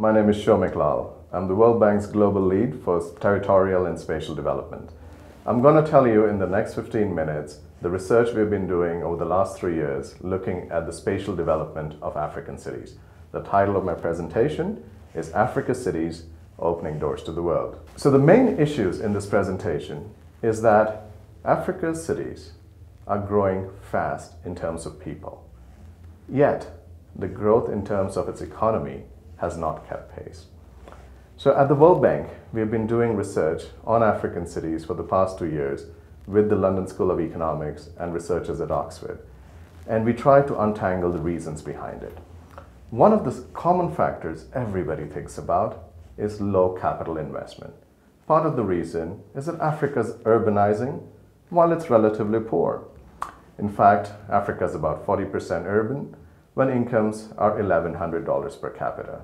My name is Somik Lall. I'm the World Bank's Global Lead for Territorial and Spatial Development. I'm going to tell you in the next 15 minutes the research we've been doing over the last 3 years looking at the spatial development of African cities. The title of my presentation is Africa Cities Opening Doors to the World. So the main issues in this presentation is that Africa's cities are growing fast in terms of people. Yet, the growth in terms of its economy has not kept pace. So at the World Bank, we have been doing research on African cities for the past 2 years with the London School of Economics and researchers at Oxford. And we try to untangle the reasons behind it. One of the common factors everybody thinks about is low capital investment. Part of the reason is that Africa's urbanizing while it's relatively poor. In fact, Africa is about 40% urban when incomes are $1,100 per capita.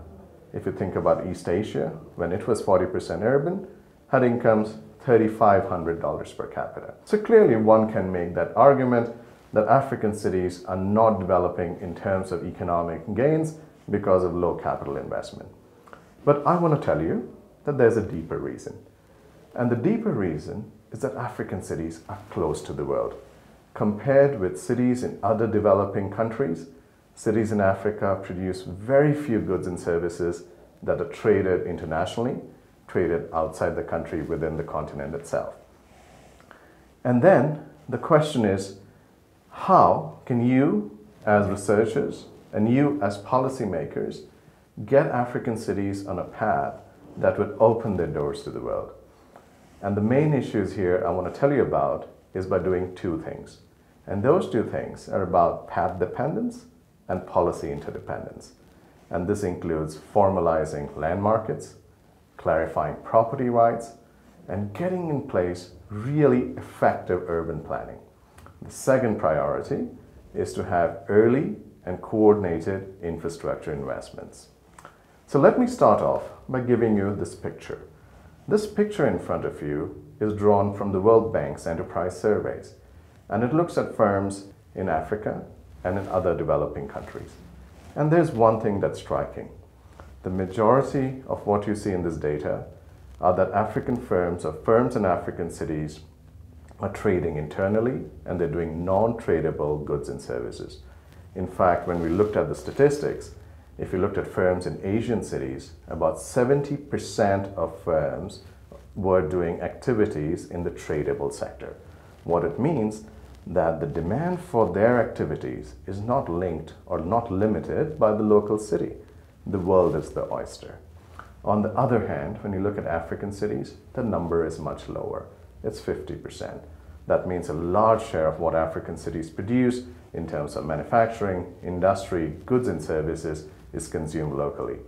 If you think about East Asia, when it was 40% urban, had incomes $3,500 per capita. So clearly one can make that argument that African cities are not developing in terms of economic gains because of low capital investment. But I want to tell you that there's a deeper reason. And the deeper reason is that African cities are close to the world. Compared with cities in other developing countries, cities in Africa produce very few goods and services that are traded internationally, traded outside the country within the continent itself. And then the question is, how can you as researchers and you as policymakers get African cities on a path that would open their doors to the world? And the main issues here I want to tell you about is by doing two things. And those two things are about path dependence and policy interdependence. And this includes formalizing land markets, clarifying property rights, and getting in place really effective urban planning. The second priority is to have early and coordinated infrastructure investments. So let me start off by giving you this picture. This picture in front of you is drawn from the World Bank's Enterprise Surveys, and it looks at firms in Africa and in other developing countries. And there's one thing that's striking. The majority of what you see in this data are that African firms or firms in African cities are trading internally and they're doing non-tradable goods and services. In fact, when we looked at the statistics, if you looked at firms in Asian cities, about 70% of firms were doing activities in the tradable sector. What it means that the demand for their activities is not linked or not limited by the local city. The world is the oyster. On the other hand, when you look at African cities, the number is much lower. It's 50%. That means a large share of what African cities produce in terms of manufacturing, industry, goods and services is consumed locally.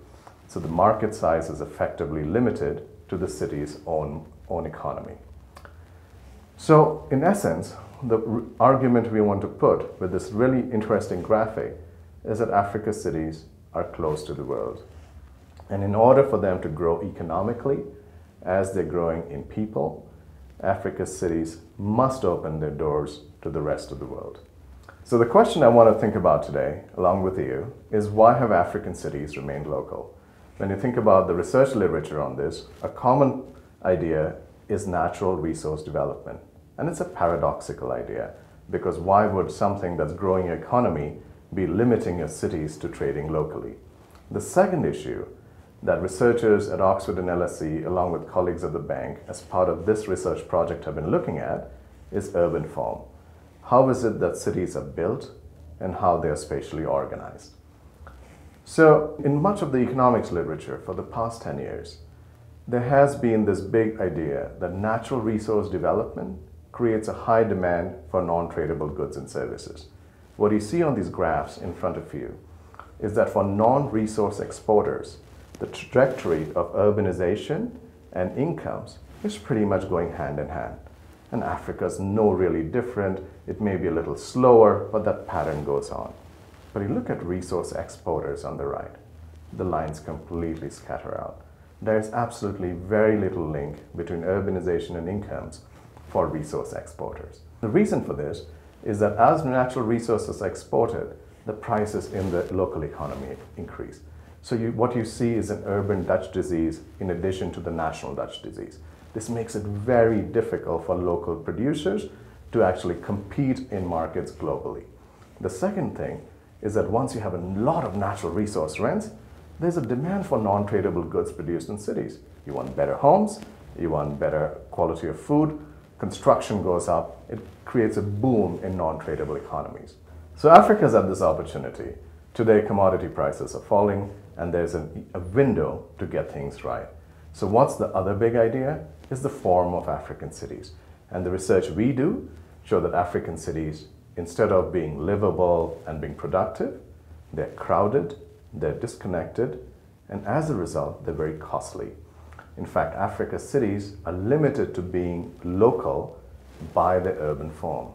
So the market size is effectively limited to the city's own economy. So in essence, the argument we want to put with this really interesting graphic is that Africa's cities are close to the world. And in order for them to grow economically, as they're growing in people, Africa's cities must open their doors to the rest of the world. So the question I want to think about today, along with you, is why have African cities remained local? When you think about the research literature on this, a common idea is natural resource development. And it's a paradoxical idea, because why would something that's growing your economy be limiting your cities to trading locally? The second issue that researchers at Oxford and LSE, along with colleagues at the bank, as part of this research project have been looking at, is urban form. How is it that cities are built and how they are spatially organized? So in much of the economics literature for the past 10 years, there has been this big idea that natural resource development creates a high demand for non-tradable goods and services. What you see on these graphs in front of you is that for non-resource exporters, the trajectory of urbanization and incomes is pretty much going hand in hand. And Africa's no really different. It may be a little slower, but that pattern goes on. But you look at resource exporters on the right, the lines completely scatter out. There is absolutely very little link between urbanization and incomes for resource exporters. The reason for this is that as natural resources are exported, the prices in the local economy increase. So what you see is an urban Dutch disease in addition to the national Dutch disease. This makes it very difficult for local producers to actually compete in markets globally. The second thing is that once you have a lot of natural resource rents, there's a demand for non-tradable goods produced in cities. You want better homes, you want better quality of food, construction goes up, it creates a boom in non-tradable economies. So Africa's had this opportunity. Today commodity prices are falling and there's a window to get things right. So what's the other big idea? Is the form of African cities. And the research we do show that African cities, instead of being livable and being productive, they're crowded, they're disconnected, and as a result, they're very costly. In fact, Africa's cities are limited to being local by the urban form.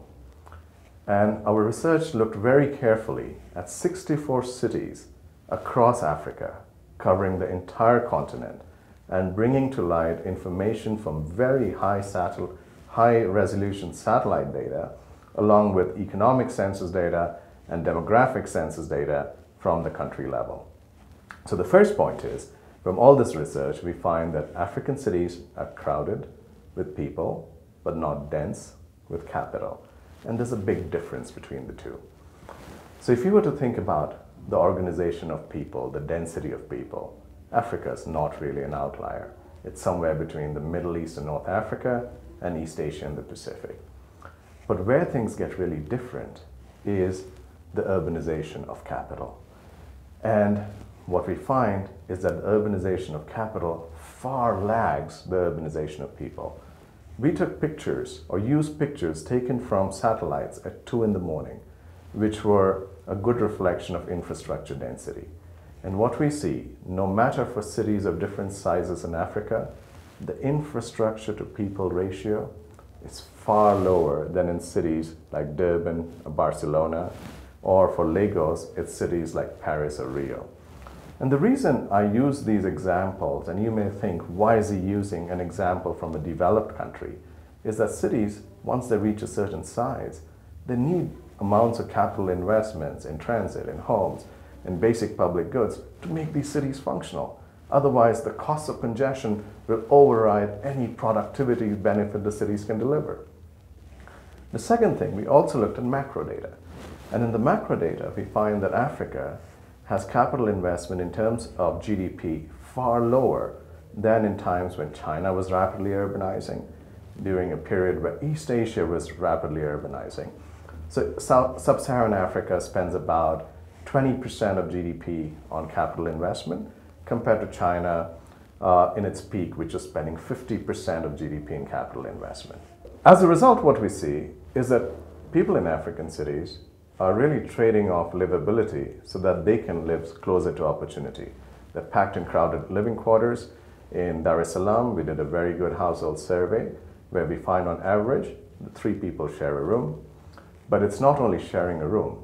And our research looked very carefully at 64 cities across Africa, covering the entire continent, and bringing to light information from very high resolution satellite data, along with economic census data and demographic census data from the country level. So the first point is, from all this research, we find that African cities are crowded with people, but not dense with capital. And there's a big difference between the two. So if you were to think about the organization of people, the density of people, Africa is not really an outlier. It's somewhere between the Middle East and North Africa and East Asia and the Pacific. But where things get really different is the urbanization of capital. And what we find is that the urbanization of capital far lags the urbanization of people. We took pictures or used pictures taken from satellites at 2 in the morning, which were a good reflection of infrastructure density. And what we see, no matter for cities of different sizes in Africa, the infrastructure to people ratio is far lower than in cities like Durban or Barcelona, or for Lagos, it's cities like Paris or Rio. And the reason I use these examples, and you may think, why is he using an example from a developed country, is that cities, once they reach a certain size, they need amounts of capital investments in transit, in homes, in basic public goods to make these cities functional. Otherwise, the cost of congestion will override any productivity benefit the cities can deliver. The second thing, we also looked at macro data. And in the macro data, we find that Africa has capital investment in terms of GDP far lower than in times when China was rapidly urbanizing, during a period where East Asia was rapidly urbanizing. So Sub-Saharan Africa spends about 20% of GDP on capital investment, compared to China in its peak, which is spending 50% of GDP in capital investment. As a result, what we see is that people in African cities are really trading off livability so that they can live closer to opportunity. They're packed in crowded living quarters. In Dar es Salaam, we did a very good household survey where we find on average, 3 people share a room. But it's not only sharing a room.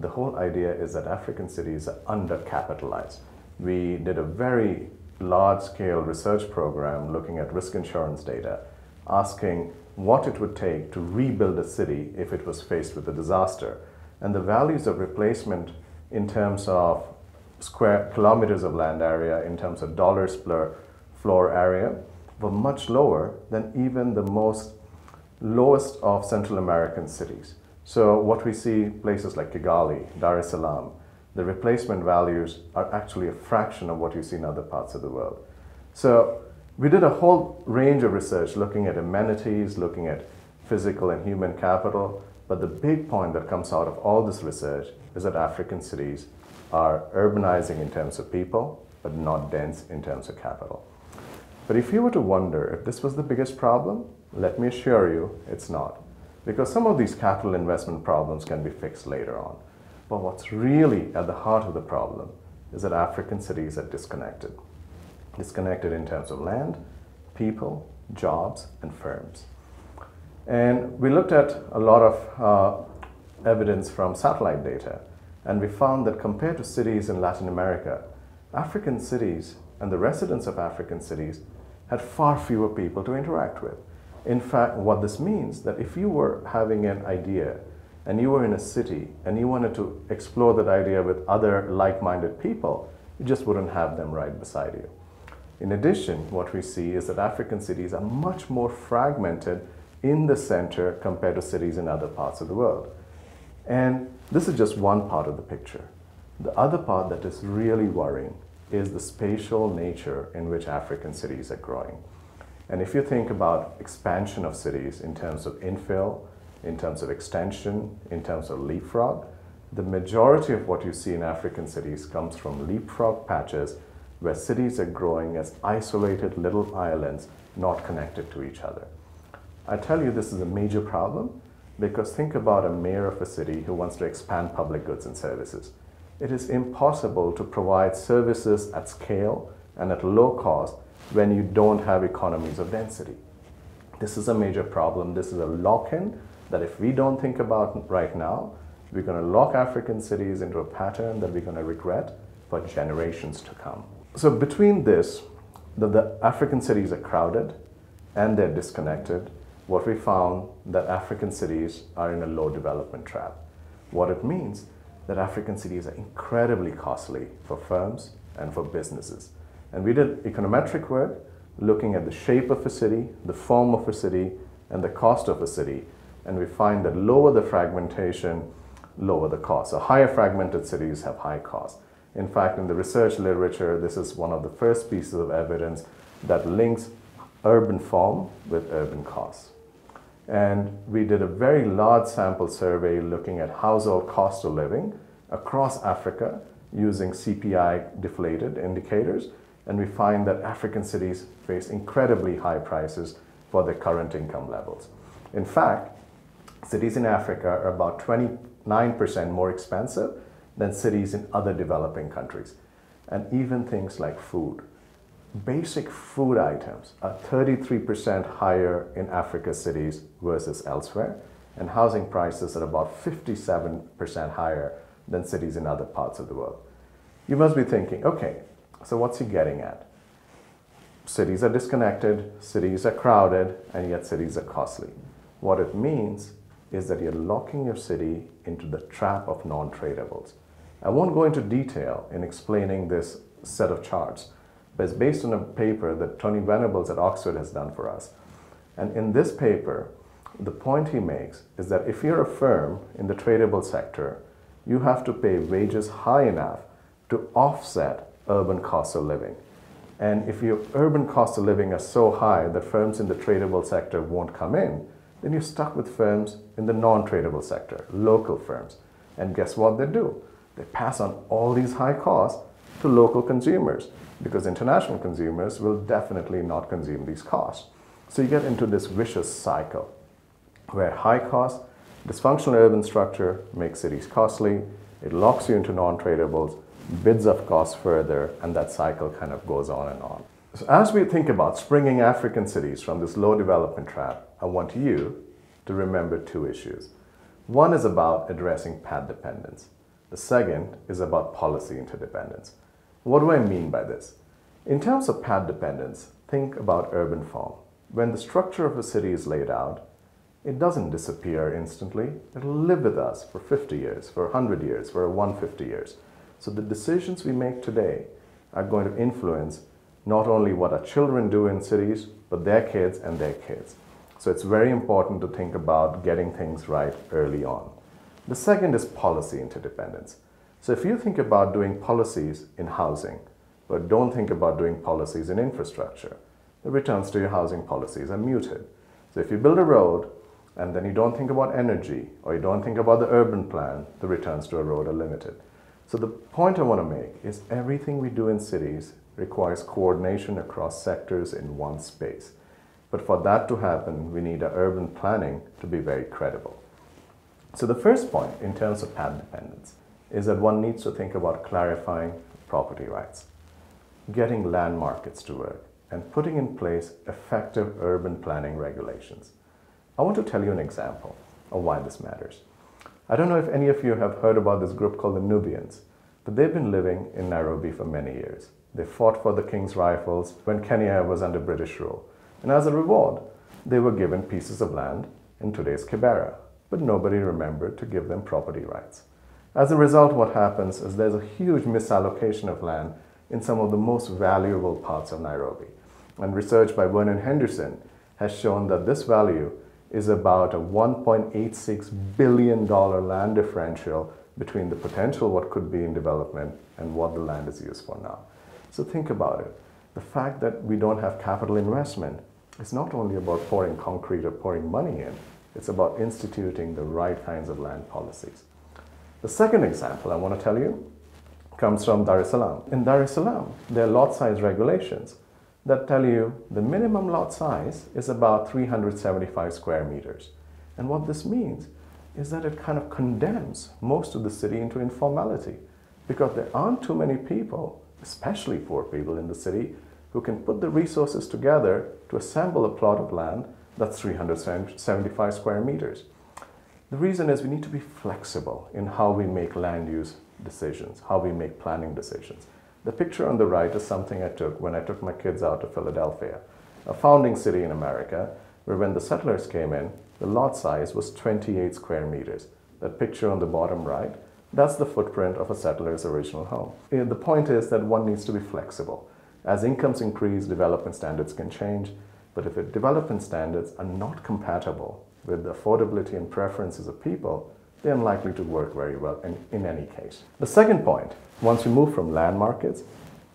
The whole idea is that African cities are undercapitalized. We did a very large-scale research program looking at risk insurance data, asking what it would take to rebuild a city if it was faced with a disaster. And the values of replacement in terms of square kilometers of land area, in terms of dollars per floor area, were much lower than even the lowest of Central American cities. So what we see, places like Kigali, Dar es Salaam, the replacement values are actually a fraction of what you see in other parts of the world. So we did a whole range of research looking at amenities, looking at physical and human capital, but the big point that comes out of all this research is that African cities are urbanizing in terms of people, but not dense in terms of capital. But if you were to wonder if this was the biggest problem, let me assure you it's not, because some of these capital investment problems can be fixed later on. But what's really at the heart of the problem is that African cities are disconnected. Disconnected in terms of land, people, jobs, and firms. And we looked at a lot of evidence from satellite data, and we found that compared to cities in Latin America, African cities and the residents of African cities had far fewer people to interact with. In fact, what this means is that if you were having an idea and you were in a city and you wanted to explore that idea with other like-minded people, you just wouldn't have them right beside you. In addition, what we see is that African cities are much more fragmented in the center compared to cities in other parts of the world. And this is just one part of the picture. The other part that is really worrying is the spatial nature in which African cities are growing. And if you think about expansion of cities in terms of infill, in terms of extension, in terms of leapfrog, the majority of what you see in African cities comes from leapfrog patches where cities are growing as isolated little islands not connected to each other. I tell you this is a major problem because think about a mayor of a city who wants to expand public goods and services. It is impossible to provide services at scale and at low cost when you don't have economies of density. This is a major problem. This is a lock-in that if we don't think about right now, we're going to lock African cities into a pattern that we're going to regret for generations to come. So between this, that the African cities are crowded and they're disconnected, what we found that African cities are in a low development trap. What it means that African cities are incredibly costly for firms and for businesses. And we did econometric work looking at the shape of a city, the form of a city, and the cost of a city. And we find that lower the fragmentation, lower the cost. So higher fragmented cities have high costs. In fact, in the research literature, this is one of the first pieces of evidence that links urban form with urban costs. And we did a very large sample survey looking at household cost of living across Africa using CPI deflated indicators. And we find that African cities face incredibly high prices for their current income levels. In fact, cities in Africa are about 29% more expensive than cities in other developing countries. And even things like food. Basic food items are 33% higher in Africa's cities versus elsewhere, and housing prices are about 57% higher than cities in other parts of the world. You must be thinking, okay, so what's he getting at? Cities are disconnected, cities are crowded, and yet cities are costly. What it means is that you're locking your city into the trap of non-tradables. I won't go into detail in explaining this set of charts, but it's based on a paper that Tony Venables at Oxford has done for us. And in this paper, the point he makes is that if you're a firm in the tradable sector, you have to pay wages high enough to offset urban costs of living. And if your urban costs of living are so high that firms in the tradable sector won't come in, then you're stuck with firms in the non-tradable sector, local firms. And guess what they do? They pass on all these high costs to local consumers, because international consumers will definitely not consume these costs. So you get into this vicious cycle where high cost, dysfunctional urban structure makes cities costly, it locks you into non-tradables, bids up costs further, and that cycle kind of goes on and on. So as we think about springing African cities from this low development trap, I want you to remember two issues. One is about addressing path dependence. The second is about policy interdependence. What do I mean by this? In terms of path dependence, think about urban form. When the structure of a city is laid out, it doesn't disappear instantly. It'll live with us for 50 years, for 100 years, for 150 years. So the decisions we make today are going to influence not only what our children do in cities, but their kids and their kids. So it's very important to think about getting things right early on. The second is policy interdependence. So if you think about doing policies in housing, but don't think about doing policies in infrastructure, the returns to your housing policies are muted. So if you build a road and then you don't think about energy or you don't think about the urban plan, the returns to a road are limited. So the point I want to make is everything we do in cities requires coordination across sectors in one space. But for that to happen, we need our urban planning to be very credible. So the first point in terms of path dependence is that one needs to think about clarifying property rights, getting land markets to work, and putting in place effective urban planning regulations. I want to tell you an example of why this matters. I don't know if any of you have heard about this group called the Nubians, but they've been living in Nairobi for many years. They fought for the King's Rifles when Kenya was under British rule. And as a reward, they were given pieces of land in today's Kibera, but nobody remembered to give them property rights. As a result, what happens is there's a huge misallocation of land in some of the most valuable parts of Nairobi. And research by Vernon Henderson has shown that this value is about a $1.86 billion land differential between the potential what could be in development and what the land is used for now. So think about it. The fact that we don't have capital investment is not only about pouring concrete or pouring money in, it's about instituting the right kinds of land policies. The second example I want to tell you comes from Dar es Salaam. In Dar es Salaam, there are lot size regulations that tell you the minimum lot size is about 375 square meters. And what this means is that it kind of condemns most of the city into informality, because there aren't too many people, especially poor people in the city, who can put the resources together to assemble a plot of land that's 375 square meters. The reason is we need to be flexible in how we make land use decisions, how we make planning decisions. The picture on the right is something I took when I took my kids out to Philadelphia, a founding city in America, where when the settlers came in, the lot size was 28 square meters. That picture on the bottom right, that's the footprint of a settler's original home. The point is that one needs to be flexible. As incomes increase, development standards can change, but if the development standards are not compatible with the affordability and preferences of people, they're unlikely to work very well in any case. The second point, once we move from land markets,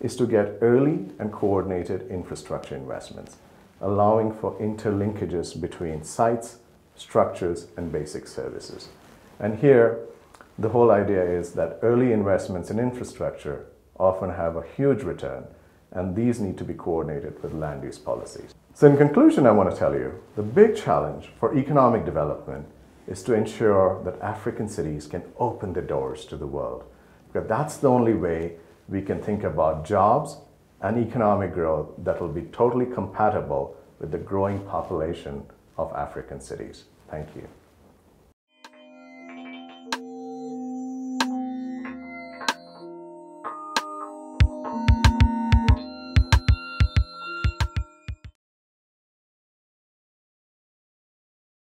is to get early and coordinated infrastructure investments, allowing for interlinkages between sites, structures, and basic services. And here, the whole idea is that early investments in infrastructure often have a huge return, and these need to be coordinated with land use policies. So in conclusion, I want to tell you, the big challenge for economic development is to ensure that African cities can open the doors to the world, because that's the only way we can think about jobs and economic growth that will be totally compatible with the growing population of African cities. Thank you.